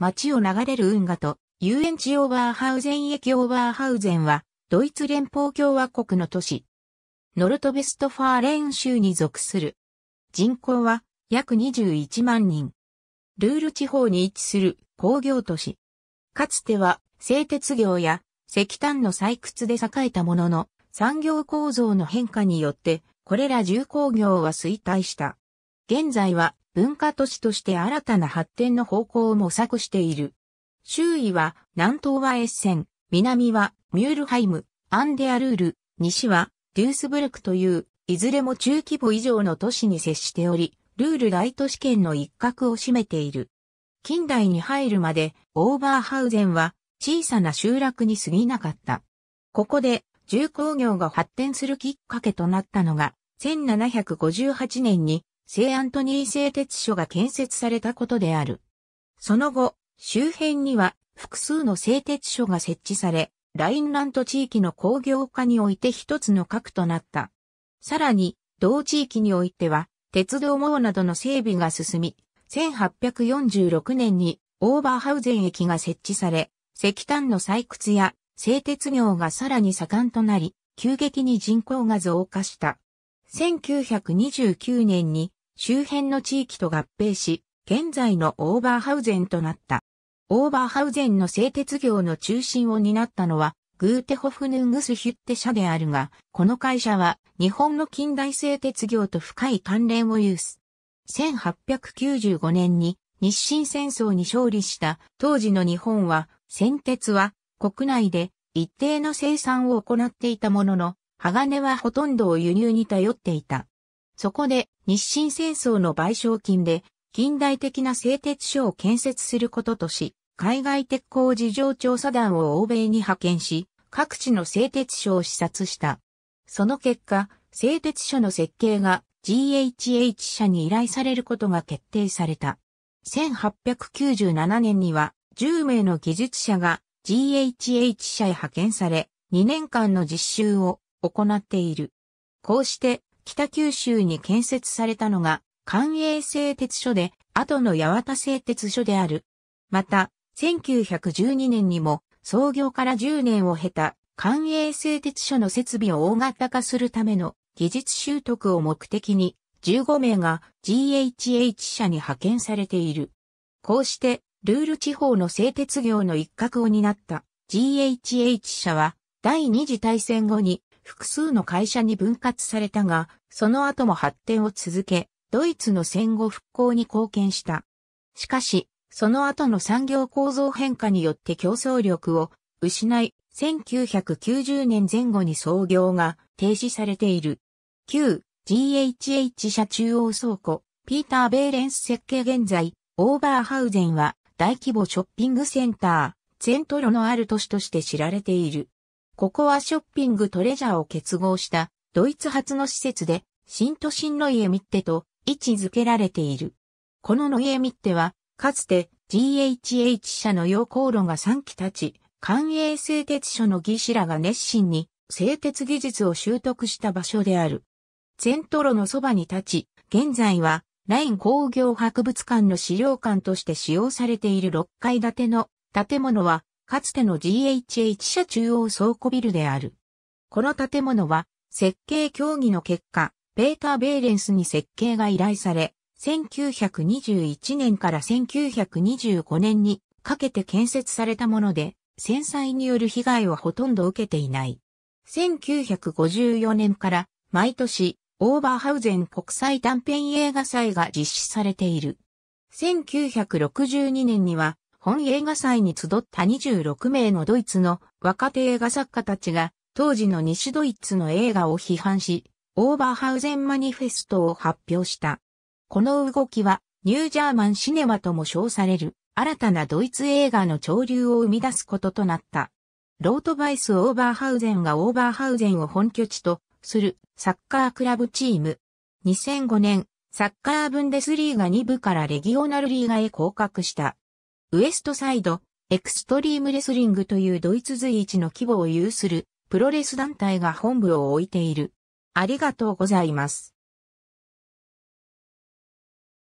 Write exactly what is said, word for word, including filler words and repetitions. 町を流れる運河と遊園地オーバーハウゼン駅。オーバーハウゼンはドイツ連邦共和国の都市。ノルトヴェストファーレン州に属する。人口は約にじゅういちまんにん。ルール地方に位置する工業都市。かつては製鉄業や石炭の採掘で栄えたものの産業構造の変化によってこれら重工業は衰退した。現在は文化都市として新たな発展の方向を模索している。周囲は南東はエッセン、南はミュールハイム、アンデアルール、西はデュースブルクといういずれも中規模以上の都市に接しており、ルール大都市圏の一角を占めている。近代に入るまでオーバーハウゼンは小さな集落に過ぎなかった。ここで重工業が発展するきっかけとなったのがせんななひゃくごじゅうはちねんに聖アントニー製鉄所が建設されたことである。その後、周辺には複数の製鉄所が設置され、ラインラント地域の工業化において一つの核となった。さらに、同地域においては、鉄道網などの整備が進み、せんはっぴゃくよんじゅうろくねんにオーバーハウゼン駅が設置され、石炭の採掘や製鉄業がさらに盛んとなり、急激に人口が増加した。せんきゅうひゃくにじゅうきゅうねんに周辺の地域と合併し、現在のオーバーハウゼンとなった。オーバーハウゼンの製鉄業の中心を担ったのは、グーテホフヌングスヒュッテ社であるが、この会社は日本の近代製鉄業と深い関連を有す。せんはっぴゃくきゅうじゅうごねんに日清戦争に勝利した当時の日本は、銑鉄は国内で一定の生産を行っていたものの、鋼はほとんどを輸入に頼っていた。そこで日清戦争の賠償金で近代的な製鉄所を建設することとし、海外鉄鋼事情調査団を欧米に派遣し、各地の製鉄所を視察した。その結果、製鉄所の設計が ジーエイチエイチ 社に依頼されることが決定された。せんはっぴゃくきゅうじゅうななねんには、じゅうめいの技術者が ジーエイチエイチ 社へ派遣され、にねんかんの実習を行っている。こうして、北九州に建設されたのが、関営製鉄所で、後の八幡製鉄所である。また、せんきゅうひゃくじゅうにねんにも、創業からじゅうねんを経た、関営製鉄所の設備を大型化するための技術習得を目的に、じゅうごめいが ジーエイチエイチ 社に派遣されている。こうして、ルール地方の製鉄業の一角を担った ジーエイチエイチ 社は、第二次大戦後に複数の会社に分割されたが、その後も発展を続け、ドイツの戦後復興に貢献した。しかし、その後の産業構造変化によって競争力を失い、せんきゅうひゃくきゅうじゅうねんぜん後に操業が停止されている。旧 ジーエイチエイチ 社中央倉庫、ピーター・ベーレンス設計。現在、オーバーハウゼンは、大規模ショッピングセンター、セントロのある都市として知られている。ここはショッピングとレジャーを結合したドイツ初の施設で、新都心ノイエミッテと位置づけられている。このノイエミッテは、かつて ジーエイチエイチ 社の溶鉱炉がさんき立ち、関営製鉄所の技師らが熱心に製鉄技術を習得した場所である。セントロのそばに立ち、現在は、ライン工業博物館の資料館として使用されているろっかいだての建物は、かつての ジーエイチエイチ 社中央倉庫ビルである。この建物は、設計協議の結果、ペーター・ベーレンスに設計が依頼され、せんきゅうひゃくにじゅういちねんからせんきゅうひゃくにじゅうごねんにかけて建設されたもので、戦災による被害はほとんど受けていない。せんきゅうひゃくごじゅうよねんから、毎年、オーバーハウゼン国際短編映画祭が実施されている。せんきゅうひゃくろくじゅうにねんには、本映画祭に集ったにじゅうろくめいのドイツの若手映画作家たちが、当時の西ドイツの映画を批判し、オーバーハウゼンマニフェストを発表した。この動きは、ニュージャーマンシネマとも称される、新たなドイツ映画の潮流を生み出すこととなった。ロートバイスオーバーハウゼンがオーバーハウゼンを本拠地とするサッカークラブチーム。にせんごねん、サッカーブンデスリーガにぶからレギオナルリーガへ降格した。ウエストサイド、エクストリームレスリングというドイツ随一の規模を有するプロレス団体が本部を置いている。ありがとうございます。